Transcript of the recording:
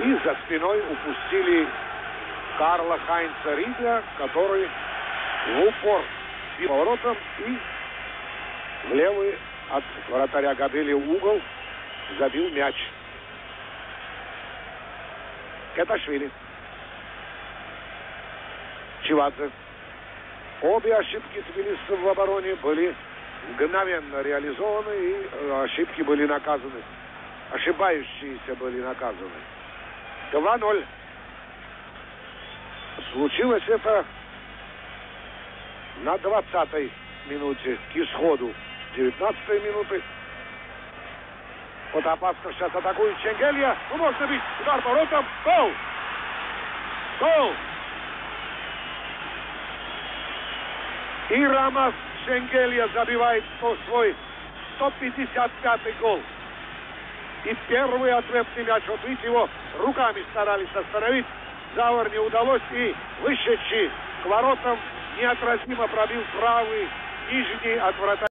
И за спиной упустили Карла Хайнца Ридля, который в упор бил поворотом и в левый от вратаря Габелия угол забил мяч. Кеташвили. Чивадзе. Обе ошибки тбилисцев в обороне были мгновенно реализованы, и ошибки были наказаны. Ошибающиеся были наказаны. 2-0. Случилось это на 20-й минуте к исходу 19-й минуты. Вот опасно сейчас атакует Шенгелия. Ну, можно бить. Удар воротом. Гол! Гол! И Рамаз Шенгелия забивает свой 155-й гол. И первый ответный мяч. Вот видите, его руками старались остановить. Завар не удалось. И вышедший к воротам неотразимо пробил правый нижний от вратаря.